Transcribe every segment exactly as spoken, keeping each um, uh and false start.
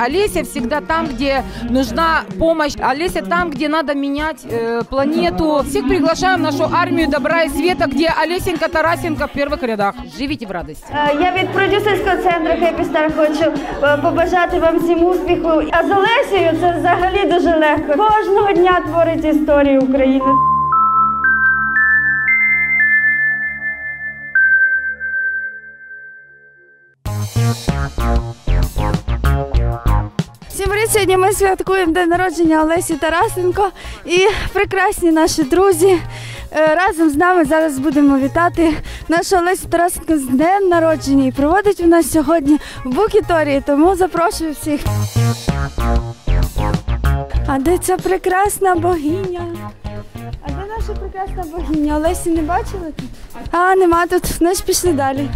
Олеся всегда там, где нужна помощь. Олеся там, где надо менять э, планету. Всех приглашаем в нашу армию добра и света, где Олесенька Тарасенко в первых рядах. Живите в радости. Я від продюсерського центру «Хэппистар» хочу побажати вам всім успіху. А з Олесею це взагалі дуже легко. Кожного дня творить історію України. Всім привіт! Сьогодні ми святкуємо день народження Олесі Тарасенко і прекрасні наші друзі. Разом з нами зараз будемо вітати нашу Олесю Тарасенко з днем народження. І проводить у нас сьогодні в Букіторії, тому запрошую всіх. А де ця прекрасна богиня? А де наша прекрасна богиня? Олесі не бачили? А, нема тут. Ми ж пішли далі.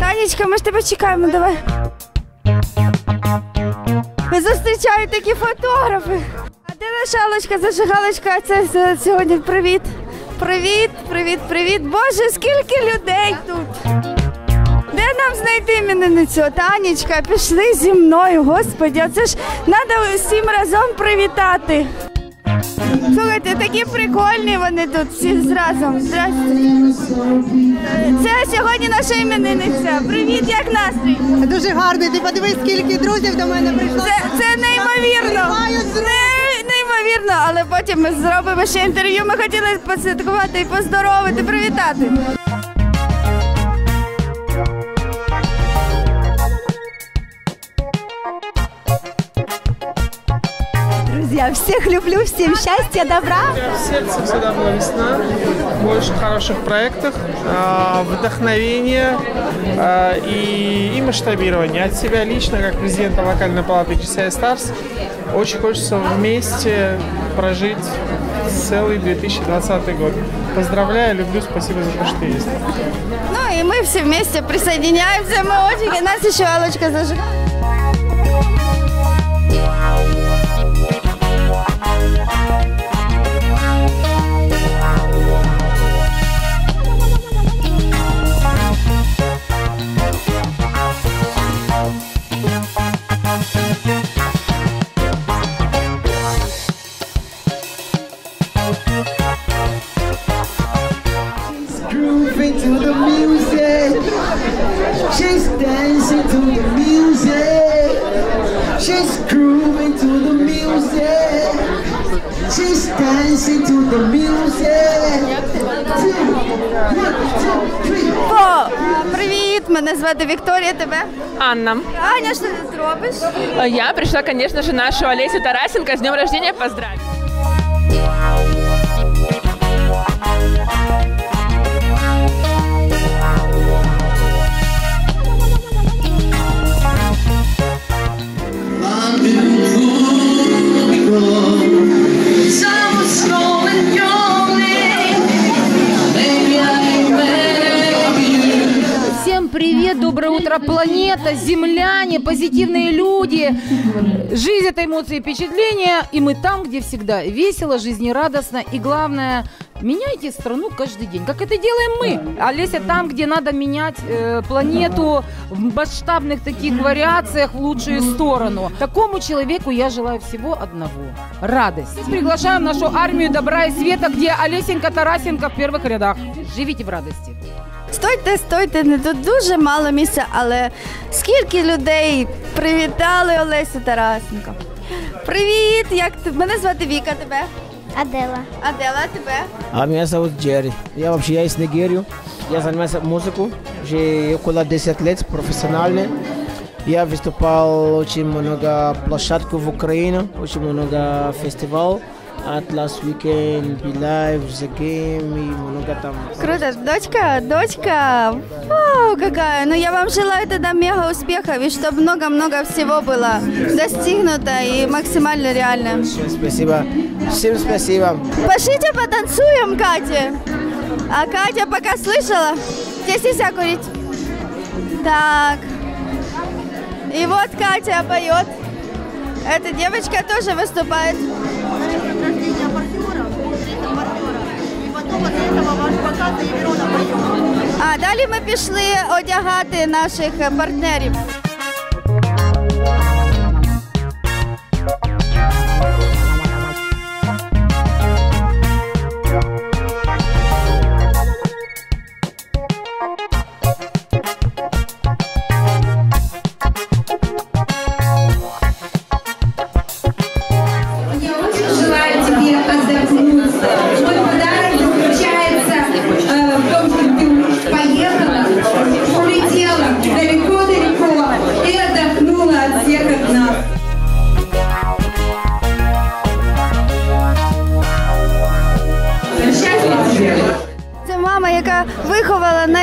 Танечка, ми ж тебе чекаємо, давай. Ви зустрічають такі фотографи. А де наша Аллочка, зажигалочка? Це сьогодні привіт. Привіт, привіт, привіт. Боже, скільки людей тут. Де нам знайти іменинницю? Танечка, пішли зі мною, господи. Це ж треба усім разом привітати. Слухайте, такі прикольні вони тут, всі разом. Здравствуйте. Це сьогодні наша іменинниця. Привіт, як настрій? Дуже гарний, ти подивись, скільки друзів до мене прийшло. Це, це неймовірно. Не, неймовірно, але потім ми зробимо ще інтерв'ю. Ми хотіли посвяткувати і поздоровити, привітати. Я всех люблю, всем счастья, добра. В сердце всегда была весна, больше хороших проектов, вдохновения и, и масштабирования. От себя лично, как президента локальной палаты джи эс ай Stars, очень хочется вместе прожить целый две тысячи двадцатый год. Поздравляю, люблю, спасибо за то, что есть. Ну и мы все вместе присоединяемся, мы очень, и нас еще Аллочка зажигает. She's dancing to the music. She's grooving to the music. She's dancing to the music. Two, one, two, three. О, привіт! Мене звати Вікторія, тебе? Анна. Аня, що ти зробиш? Я прийшла, звісно ж, нашу Олесю Тарасенко з днем рождения поздравити. Доброе утро, планета, земляне, позитивные люди. Жизнь — это эмоции и впечатления. И мы там, где всегда весело, жизнерадостно. И главное, меняйте страну каждый день, как это делаем мы. Олеся там, где надо менять э, планету в масштабных таких вариациях в лучшую сторону. Такому человеку я желаю всего одного — радость. Приглашаем нашу армию добра и света, где Олесенька Тарасенко в первых рядах. Живите в радости. Стойте, стойте, не тут дуже мало місця, але скільки людей привітали Олесю Тарасенко. Привіт, як ти? Мене звати Віка, тебе? Адела. Адела, тебе? А меня зовут Джерри. Я вообще я из Нигерии. Я занимаюсь музыкой уже около десяти лет профессионально. Я выступал очень много площадков в Украине, очень много фестивалей. Atlas Weekend, Be Live, The Game и много там. Круто, дочка, дочка, вау, какая. Ну я вам желаю тогда мега успехов и чтобы много-много всего было достигнуто и максимально реально. Спасибо, всем спасибо. Пошлите потанцуем, Катя. А Катя пока слышала, здесь нельзя курить. Так, и вот Катя поет. Эта девочка тоже выступает. А далі ми пішли одягати наших партнерів.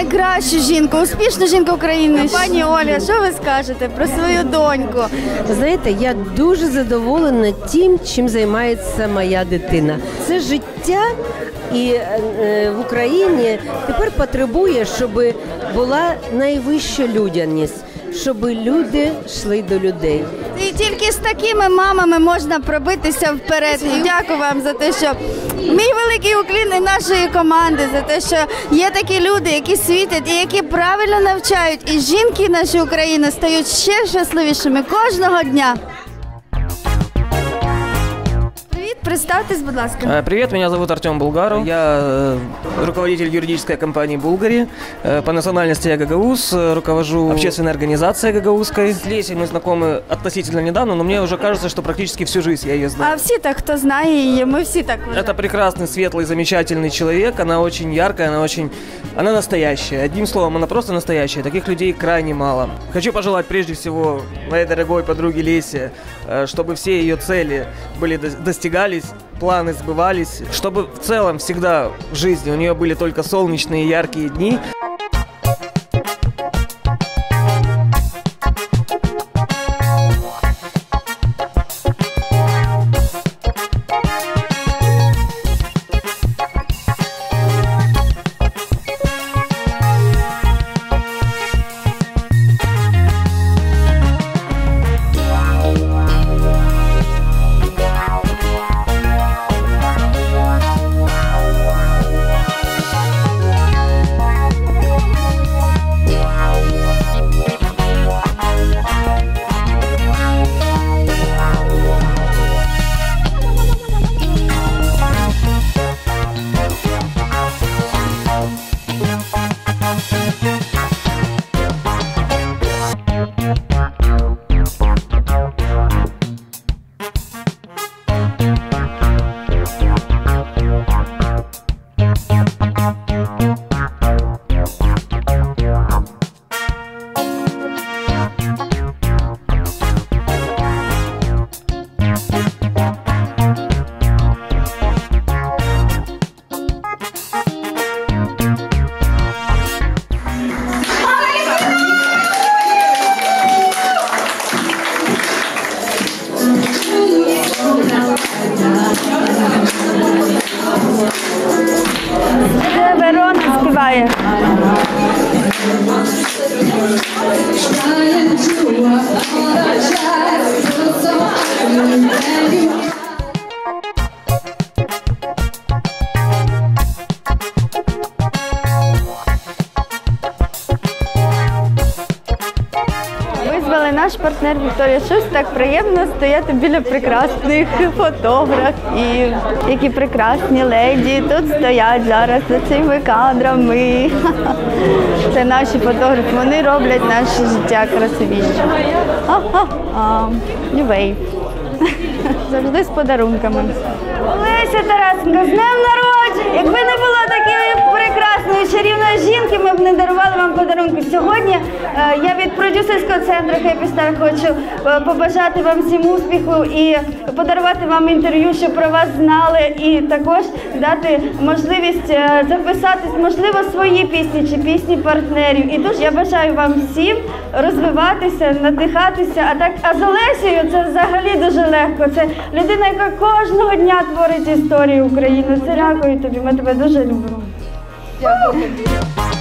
найкращу жінку, успішну жінку України. Пані Оля, що ви скажете про свою доньку? Знаєте, я дуже задоволена тим, чим займається моя дитина. Це життя і в Україні тепер потребує, щоб була найвища людяність, щоб люди йшли до людей. І тільки з такими мамами можна пробитися вперед. І дякую вам за те, що мій великий уклін і нашої команди, за те, що є такі люди, які світять і які правильно навчають. І жінки нашої України стають ще щасливішими кожного дня. Представьтесь, будь ласка. Привет, меня зовут Артем Булгаров. Я руководитель юридической компании «Булгари». По национальности я гагауз, руковожу общественной организацией гагаузской. С Лесей мы знакомы относительно недавно, но мне уже кажется, что практически всю жизнь я ее знаю. А все так, кто знает ее, мы все так уже. Это прекрасный, светлый, замечательный человек. Она очень яркая, она очень... Она настоящая. Одним словом, она просто настоящая. Таких людей крайне мало. Хочу пожелать прежде всего моей дорогой подруге Лесе, чтобы все ее цели были достигались, планы сбывались, чтобы в целом всегда в жизни у нее были только солнечные яркие дни. Щось так приємно стояти біля прекрасних фотографів, які прекрасні леді тут стоять зараз за цими кадрами. Це наші фотографи, вони роблять наше життя красивішим. Нювей. Завжди з подарунками. Олеся Тарасенко, з днем народження! Якби не було такої прекрасної, чарівної жінки, ми б не дарували вам подарунки. Сьогодні я від продюсерського центру «Хэппистар» хочу побажати вам всім успіху і подарувати вам інтерв'ю, щоб про вас знали, і також дати можливість записатись, можливо, свої пісні чи пісні партнерів. І дуже я бажаю вам всім розвиватися, надихатися. А з Олесею це взагалі дуже легко. Це людина, яка кожного дня творить історію України. Це дякую тобі, ми тебе дуже любимо. Дякую.